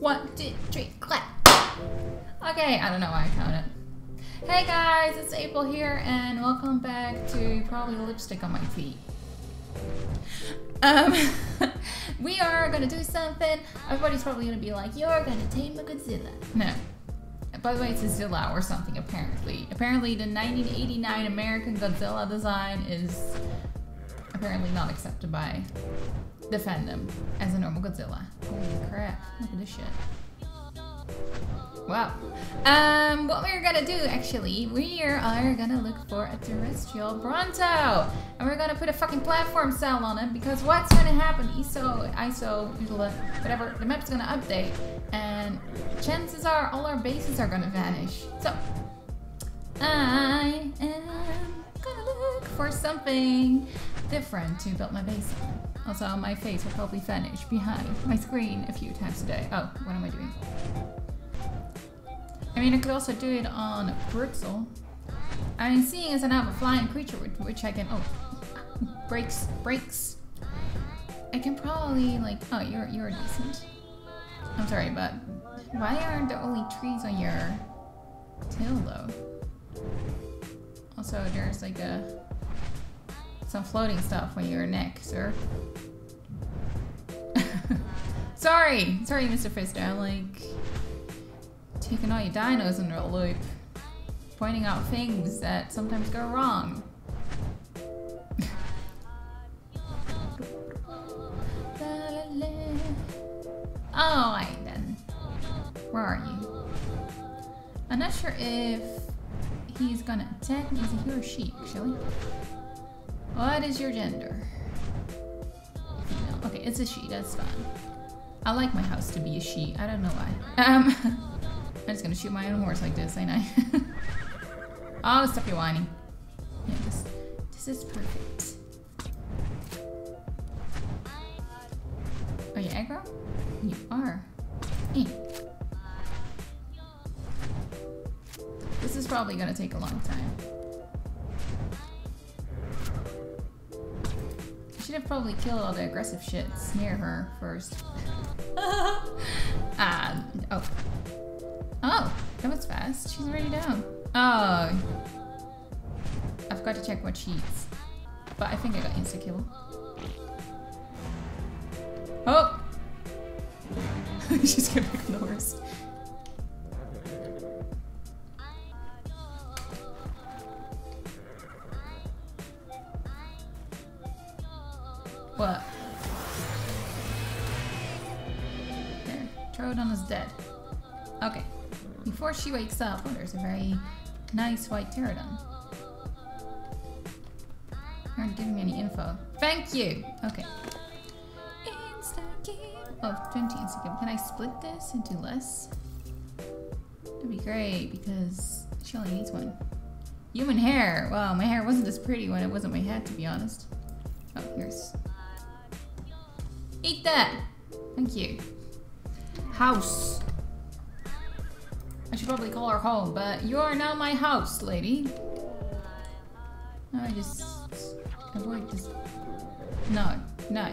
1, 2, 3, clap. Okay, I don't know why I counted. Hey guys, it's April here and welcome back to probably lipstick on my feet. We are gonna do something. Everybody's probably gonna be like, you're gonna tame a Godzilla. No. By the way, it's a Zilla or something, apparently. Apparently, the 1989 American Godzilla design is apparently not accepted by the fandom as a normal Godzilla. Holy crap, look at this shit. Wow. What we're gonna do, actually, we are gonna look for a terrestrial Bronto. And we're gonna put a fucking platform cell on it, because what's gonna happen, whatever, the map's gonna update. And chances are all our bases are gonna vanish. So I am gonna look for something different to build my base on. Also, my face will probably vanish behind my screen a few times a day. Oh, what am I doing? I mean, I could also do it on Bruxel. I mean, seeing as I now have a flying creature with which I can breaks. I can probably like you're decent. I'm sorry, but why aren't there only trees on your tail though? Also, there's like some floating stuff on your neck, sir. sorry, Mr. Fister. I'm like taking all your dinos in a loop, pointing out things that sometimes go wrong. Oh, right then. Where are you? I'm not sure if he's gonna attack me. Is he or she, actually? What is your gender? Female. Okay, it's a she. That's fine. I like my house to be a she. I don't know why. I'm just gonna shoot my own horse like this, ain't I? Oh, stop your whining. Yeah, this is perfect. Are you aggro? You are. This is probably gonna take a long time. I should have probably killed all the aggressive shits near her first. Oh, that was fast. She's already down. Oh, I forgot to check what she eats, but I think I got insta-kill. Oh. She's getting back on the horse. What? There. Troodon is dead. Okay. Before she wakes up, oh, there's a very nice white Pterodon. You aren't giving me any info. Thank you! Okay. Oh, 20 insta-kill. Can I split this into less? That'd be great because she only needs one. Human hair! Wow, my hair wasn't this pretty when it wasn't my head, to be honest. Oh, here's... Eat that! Thank you. House. I should probably call her home, but you are now my house, lady. No, I just... avoid this... No, no.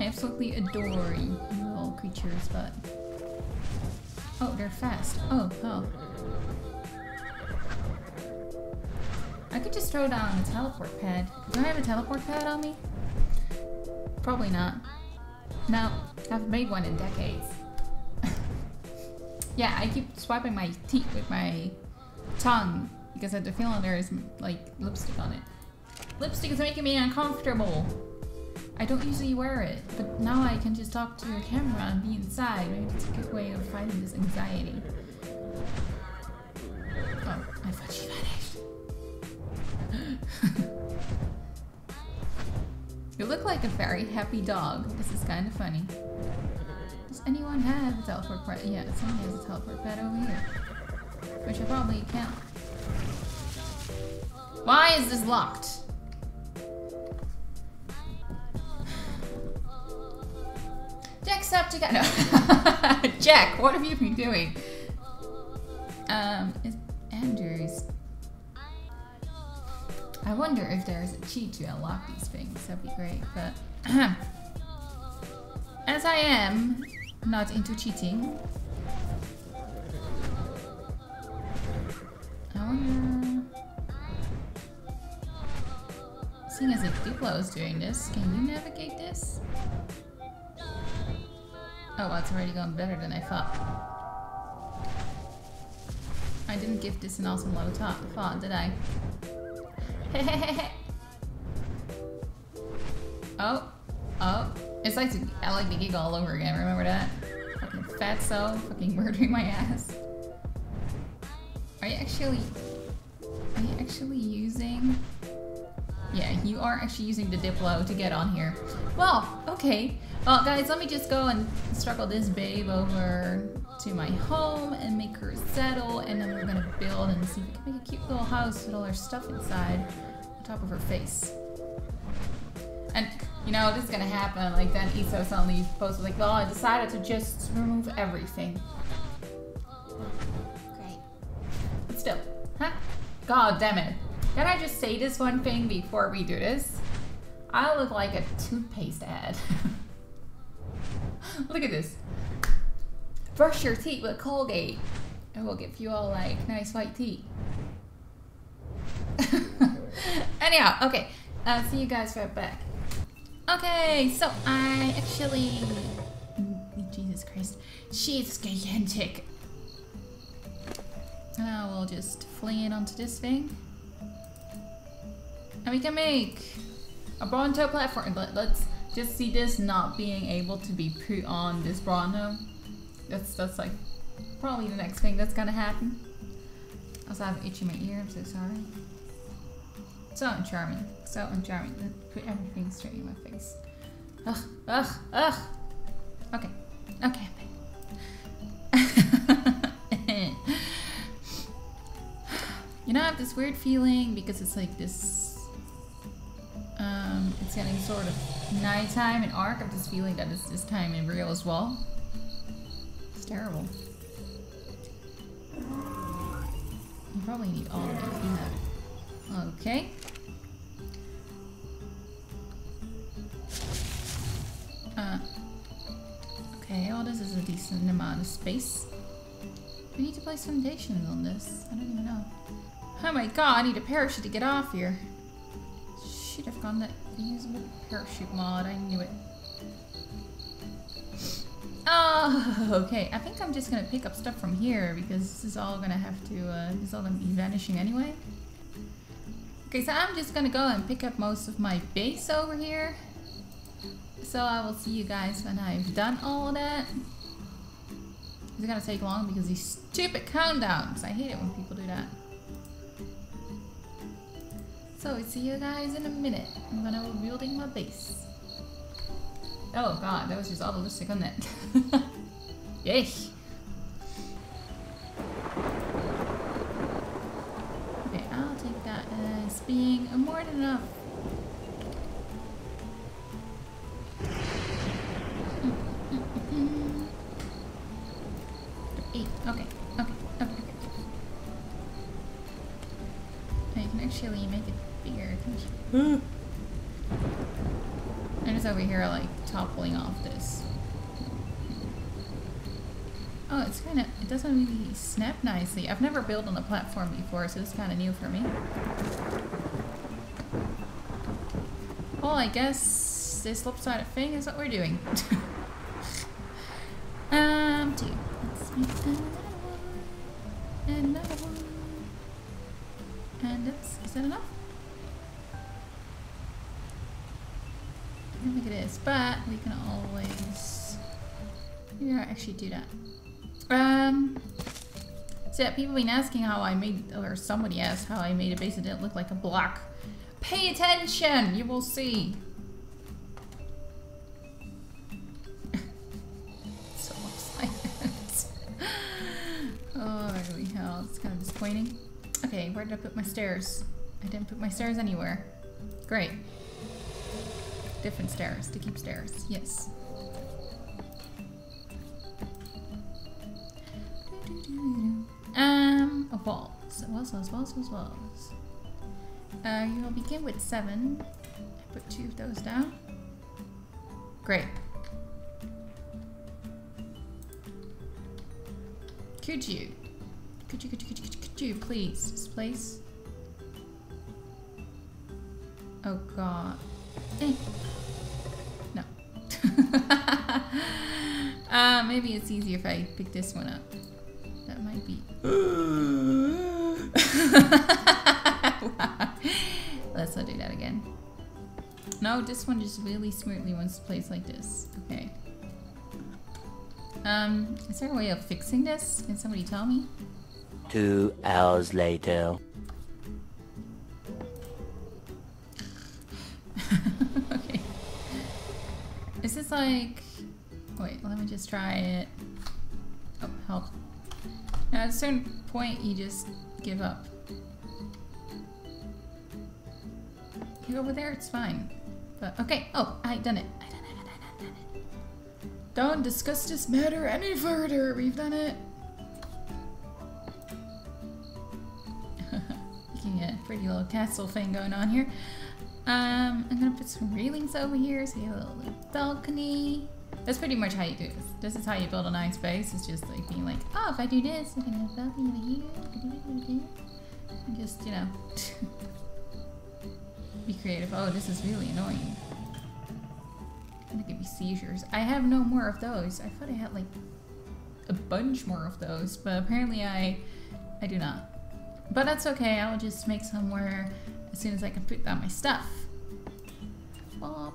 I absolutely adore you little creatures, but... Oh, they're fast. Oh. I could just throw down a teleport pad. Do I have a teleport pad on me? Probably not. No, I haven't made one in decades. Yeah, I keep swiping my teeth with my tongue because I have the feeling there is, like, lipstick on it. Lipstick is making me uncomfortable. I don't usually wear it, but now I can just talk to a camera and be inside. Maybe it's a good way of fighting this anxiety. Oh, I thought she vanished. You look like a very happy dog. This is kind of funny. Does anyone have a teleport pad? Yeah, someone has a teleport pad over here. Which I probably can't. Why is this locked? No. Jack, what have you been doing? It's Andrews. I wonder if there's a cheat to unlock these things. That'd be great, but as I am not into cheating. I wonder... Seeing as if Duplo is doing this, can you navigate this? Oh, well, it's already gone better than I thought. I didn't give this an awesome low thought, did I? Oh, oh. It's like I like the giggle all over again, remember that? Fucking fatso, fucking murdering my ass. Are you actually using... Yeah, you are actually using the Diplo to get on here. Well, okay. Well, guys, let me just go and struggle this babe over to my home and make her settle, and then we're gonna build and see if we can make a cute little house with all her stuff inside on top of her face. And, you know, this is gonna happen, like, then Iso suddenly posted, like, well, I decided to just remove everything. Great. But still, huh? God damn it. Can I just say this one thing before we do this? I look like a toothpaste ad. Look at this. Brush your teeth with Colgate, and we'll give you all, like, nice white teeth. Anyhow, okay. See you guys right back. Okay, so I actually... Jesus Christ. She's gigantic. Now we'll just fling it onto this thing. And we can make a Bronto platform. Let's just see this not being able to be put on this Bronto. That's like probably the next thing that's gonna happen. Also, I have an itch in my ear, I'm so sorry. So uncharming. Put everything straight in my face. Ugh. Okay, I'm back. You know, I have this weird feeling because it's like this, it's getting sort of nighttime in Ark. I have this feeling that it's this time in real as well. It's terrible. You probably need all of it if you have it. Okay. Okay, well, this is a decent amount of space. We need to place foundations on this. I don't even know. Oh my god, I need a parachute to get off here. Should have gone that usable parachute mod. I knew it. Oh, okay. I think I'm just gonna pick up stuff from here because this is all gonna have to, this is all gonna be vanishing anyway. Okay, so I'm just gonna go and pick up most of my base over here. So I will see you guys when I've done all that. It's gonna take long because these stupid countdowns. I hate it when people do that. So I'll see you guys in a minute. I'm gonna be building my base. Oh god, that was just altruistic, wasn't it? Yay! Being more than enough. Okay. Now you can actually make it bigger, can't you? I'm just over here like toppling off this. Oh, it's kind of, it doesn't really snap nicely. I've never built on a platform before, so it's kind of new for me. Well, I guess this lopsided thing is what we're doing. Two. Let's make another one. And oops, is that enough? I don't think it is, but we can always, maybe I'll actually do that. So yeah, people been asking how I made, or somebody asked how I made a base that didn't look like a block. Pay attention! You will see. So silent. Oh, holy hell. It's kind of disappointing. Okay, where did I put my stairs? I didn't put my stairs anywhere. Great. Different stairs to keep stairs. Yes. Walls. You will begin with 7. I put 2 of those down. Great. Could you please, please? Oh god. Eh. No. Maybe it's easier if I pick this one up. That might be. Wow. Let's not do that again. No, this one just really smartly wants to place like this. Okay. Is there a way of fixing this? Can somebody tell me? 2 hours later. Okay. Is this like... Wait, let me just try it. Oh, help. Now, at a certain point, you just give up. You go over there, it's fine. But, okay. Oh, I done it. I done it. Don't discuss this matter any further. We've done it. Making a pretty little castle thing going on here. I'm gonna put some railings over here, so you have a little balcony. That's pretty much how you do this. This is how you build a nice base. It's just like being like, oh, if I do this, I can have a balcony over here. And just, you know, be creative. Oh, this is really annoying. I'm gonna give me seizures. I have no more of those. I thought I had like a bunch more of those, but apparently I do not. But that's okay. I will just make somewhere as soon as I can put down my stuff. Bop.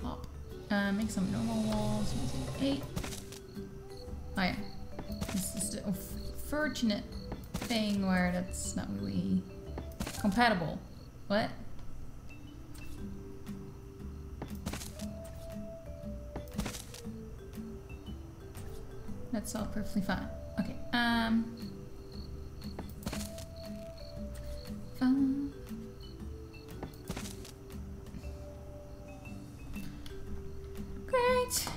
Bop. Make some normal walls. 8. Oh yeah. This is the unfortunate thing where that's not really compatible. What? That's all perfectly fine. Okay. Fun. Great.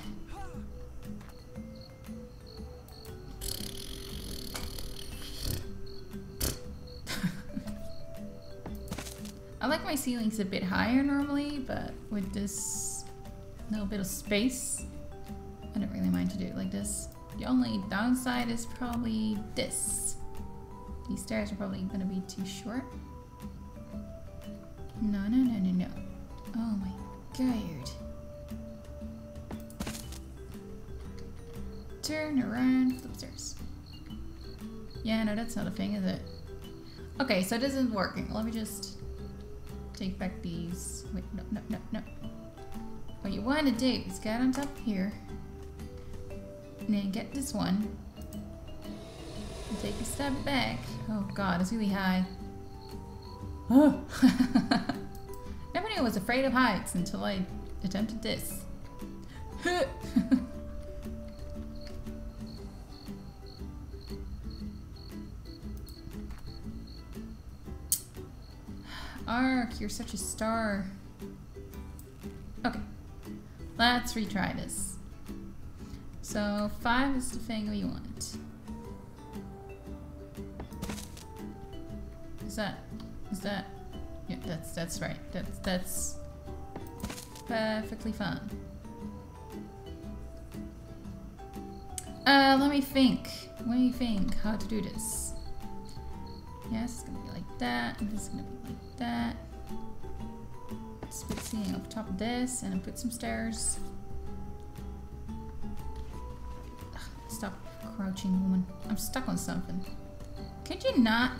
I like my ceilings a bit higher normally, but with this little bit of space, I don't really mind to do it like this. The only downside is probably this. These stairs are probably gonna be too short. No. Oh my god. Turn around, flip stairs. Yeah, no, that's not a thing, is it? Okay, so this isn't working. Let me just take back these. Wait, no. What you wanna do is get on top here. And then get this one. And take a step back. Oh god, it's really high. Oh. Never knew I was afraid of heights until I attempted this. Ark, you're such a star. Okay. Let's retry this. So 5 is the thing we want. Is that? Yeah, that's right. That's perfectly fine. Let me think how to do this. Yes, it's gonna be like that, and this is gonna be like that. Let's put something up top of this, and then put some stairs. Stop crouching, woman. I'm stuck on something. Could you not?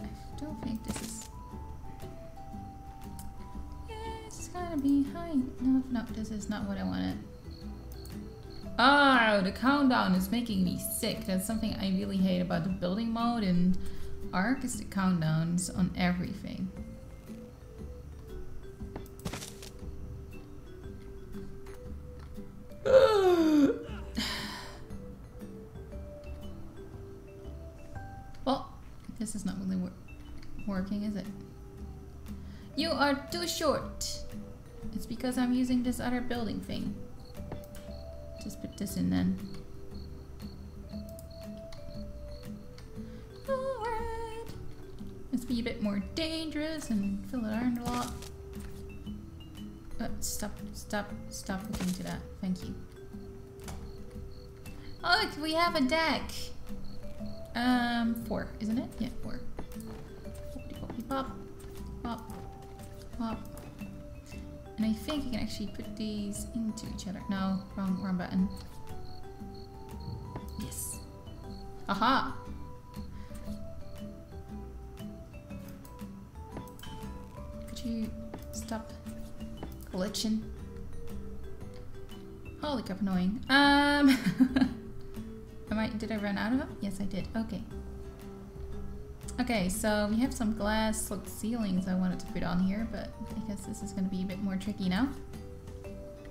I don't think this is... Yeah, it's gotta be high. No, this is not what I wanted. Oh, the countdown is making me sick. That's something I really hate about the building mode in Ark is the countdowns on everything. Well, this is not really working, is it? You are too short. It's because I'm using this other building thing. Just put this in then. Alright. Let's be a bit more dangerous and fill it around a lot. Stop looking to that. Thank you. Oh, look, we have a deck. 4, isn't it? Yeah, 4. Pop, pop, pop. And I think you can actually put these into each other. No, wrong button. Yes. Aha! Could you stop glitching? Holy crap, annoying. Did I run out of them? Yes, I did. Okay. Okay, so we have some glass ceilings I wanted to put on here, but I guess this is going to be a bit more tricky now.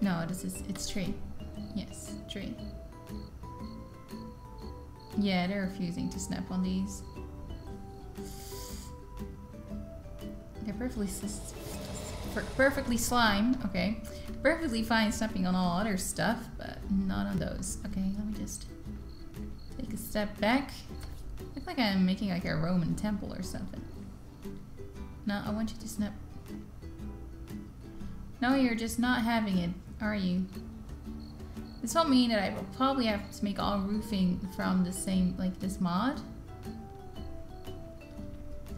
No, it's tree. Yes, tree. Yeah, they're refusing to snap on these. They're perfectly slime. Okay, perfectly fine snapping on all other stuff, but not on those. Okay, let me just take a step back. Look like I'm making like a Roman temple or something. No, I want you to snap. No, you're just not having it, are you? This will mean that I will probably have to make all roofing from the same, like this mod.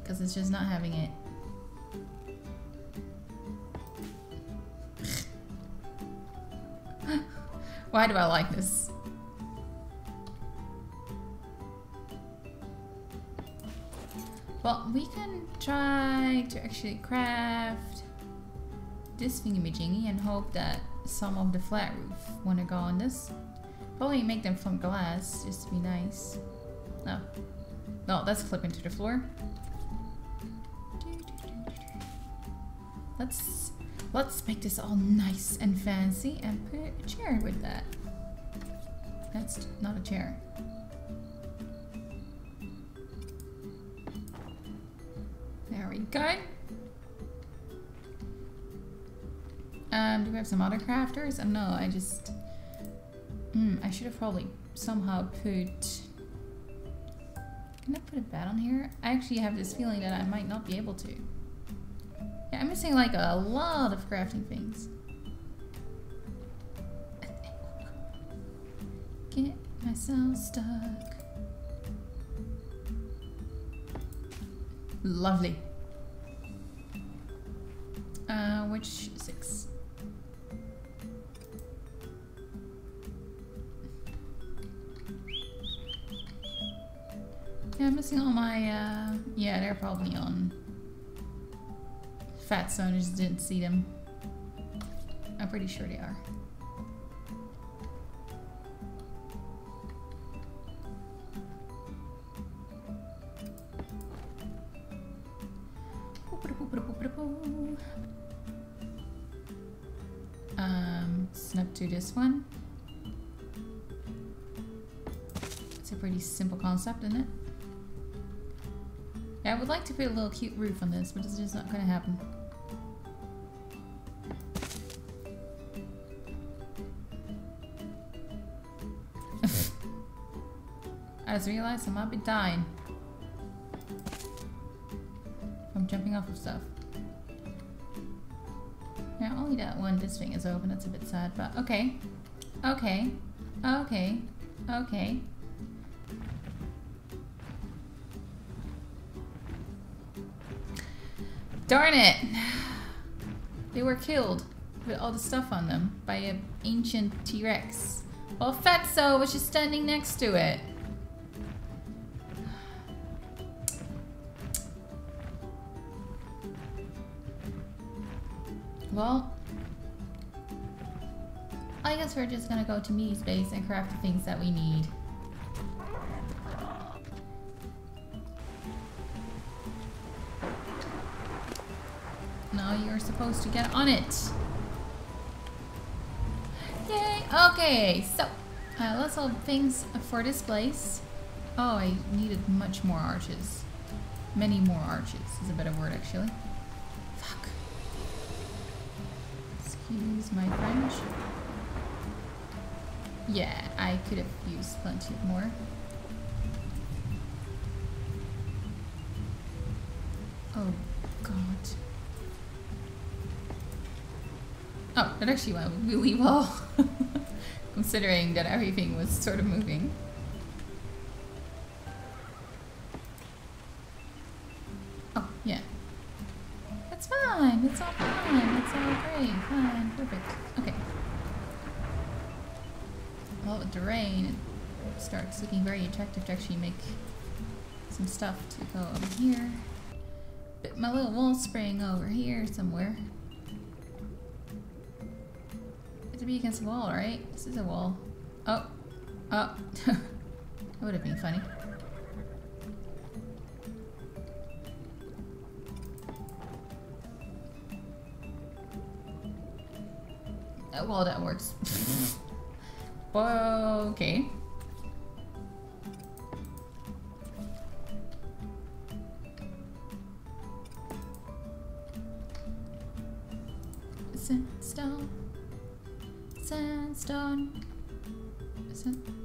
Because it's just not having it. Why do I like this? Well, we can try to actually craft this thingamajiggy and hope that some of the flat roof want to go on this. Probably make them from glass, just to be nice. No. No, that's flipping to the floor. Let's make this all nice and fancy and put a chair with that. That's not a chair. There we go. Do we have some other crafters? No, I just... I should have probably somehow put... Can I put a bed on here? I actually have this feeling that I might not be able to. Yeah, I'm missing like a lot of crafting things. Get myself stuck. Lovely. Which 6? Yeah, I'm missing all my, yeah, they're probably on fat zone, I just didn't see them. I'm pretty sure they are. Snap to this one. It's a pretty simple concept, isn't it? Yeah, I would like to put a little cute roof on this, but it's just not gonna happen. I just realized I might be dying from jumping off of stuff. Yeah, only that one. This thing is open. That's a bit sad, but okay. Okay. Okay. Okay. Darn it! They were killed with all the stuff on them by an ancient T-Rex. Well, Fatso was just standing next to it. Well, I guess we're just gonna go to meaty space and craft the things that we need. No, you're supposed to get on it. Yay! Okay, so let's hold things for this place. Oh, I needed much more arches. Many more arches is a better word, actually. Use my French. Yeah, I could have used plenty more. Oh, God. Oh, that actually went really well. Considering that everything was sort of moving. Oh, yeah. That's fine. It's all fine. It's all great. Fine. Perfect. Okay. Well, with the rain, it starts looking very attractive to actually make some stuff to go over here. But my little wall spring over here somewhere. It to be against the wall, right? This is a wall. Oh. Oh. That would have been funny. Oh, well, that works. Okay. Sandstone. Sandstone.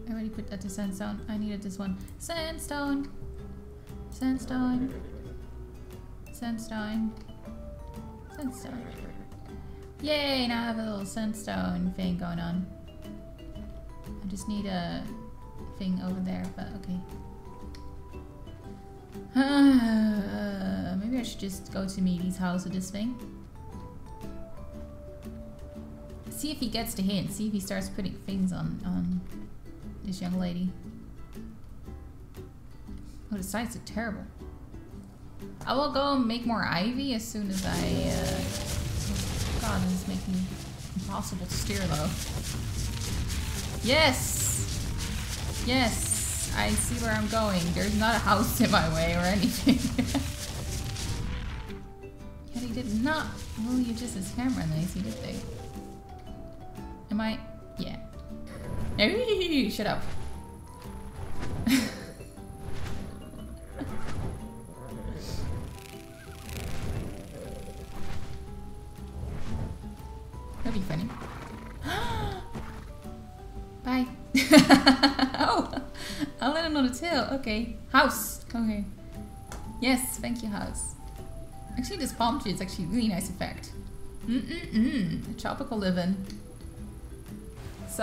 I already put that to sandstone. I needed this one. Sandstone. Sandstone. Sandstone. Sandstone. Yay! Now I have a little sandstone thing going on. I just need a thing over there, but okay. Maybe I should just go to Meaty's house with this thing. See if he gets the hint. See if he starts putting things on this young lady. Oh, the sides are terrible. I will go and make more ivy as soon as I... God, this is making it impossible to steer, though. Yes! Yes! I see where I'm going. There's not a house in my way or anything. Yeah, they did not really adjust his camera nicely, did they? Am I? Yeah. No, shut up. That'd be funny. Bye. Oh, I'll let him know the tail. Okay. House. Okay. Yes, thank you, house. Actually, this palm tree is actually a really nice effect. Tropical living. So,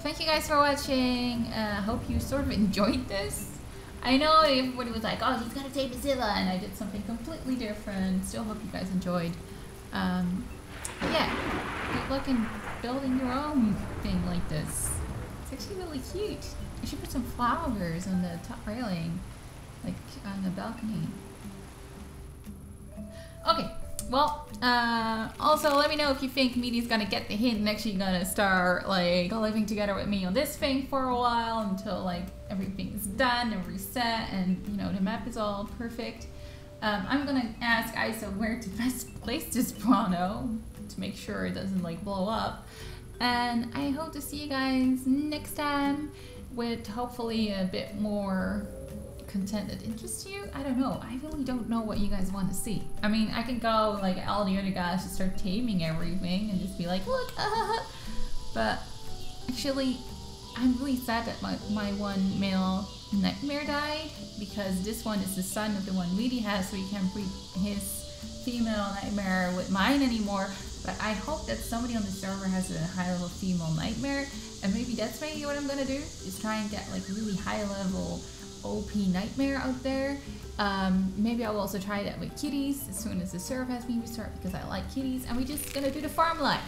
thank you guys for watching. I hope you sort of enjoyed this. I know everybody was like, oh, he's gonna take Godzilla, and I did something completely different. Still hope you guys enjoyed. Yeah, good luck in building your own thing like this. It's actually really cute. You should put some flowers on the top railing, like on the balcony. Okay. Well, also let me know if you think Meaty's gonna get the hint and actually gonna start like living together with me on this thing for a while until like everything is done and reset and you know the map is all perfect. I'm gonna ask Isa where to best place this Bronto to make sure it doesn't like blow up. And I hope to see you guys next time with hopefully a bit more content that interests you. I don't know. I really don't know what you guys want to see. I mean, I can go like all the other guys just start taming everything and just be like, look, but actually, I'm really sad that my one male nightmare died because this one is the son of the one Meaty has, so he can't breed his female nightmare with mine anymore. But I hope that somebody on the server has a high level female nightmare, and maybe that's maybe what I'm gonna do is try and get like really high level OP nightmare out there. Maybe I'll also try that with kitties as soon as the server has been restored because I like kitties, and we're just gonna do the farm life.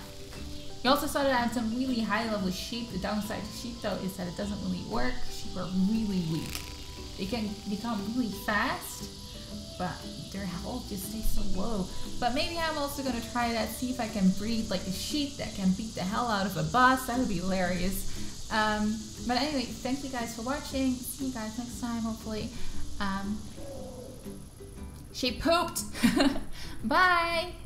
You also saw that I had some really high level sheep. The downside to sheep though is that it doesn't really work. Sheep are really weak. They can become really fast, but their health just stays so low. But maybe I'm also gonna try that, see if I can breed like a sheep that can beat the hell out of a boss. That would be hilarious. But anyway, thank you guys for watching. See you guys next time, hopefully. She pooped! Bye!